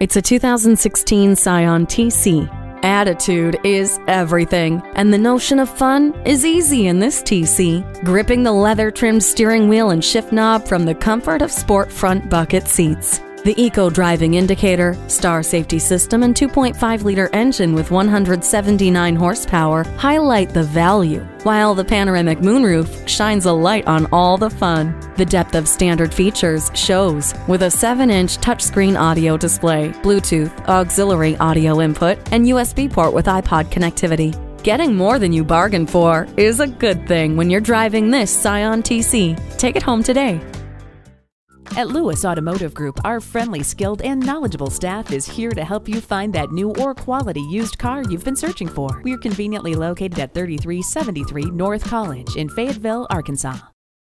It's a 2016 Scion tC. Attitude is everything, and the notion of fun is easy in this tC. Gripping the leather-trimmed steering wheel and shift knob from the comfort of sport front bucket seats. The eco-driving indicator, star safety system, and 2.5-liter engine with 179 horsepower highlight the value, while the panoramic moonroof shines a light on all the fun. The depth of standard features shows with a 7-inch touchscreen audio display, Bluetooth, auxiliary audio input, and USB port with iPod connectivity. Getting more than you bargained for is a good thing when you're driving this Scion tC. Take it home today. At Lewis Automotive Group, our friendly, skilled, and knowledgeable staff is here to help you find that new or quality used car you've been searching for. We're conveniently located at 3373 North College in Fayetteville, Arkansas.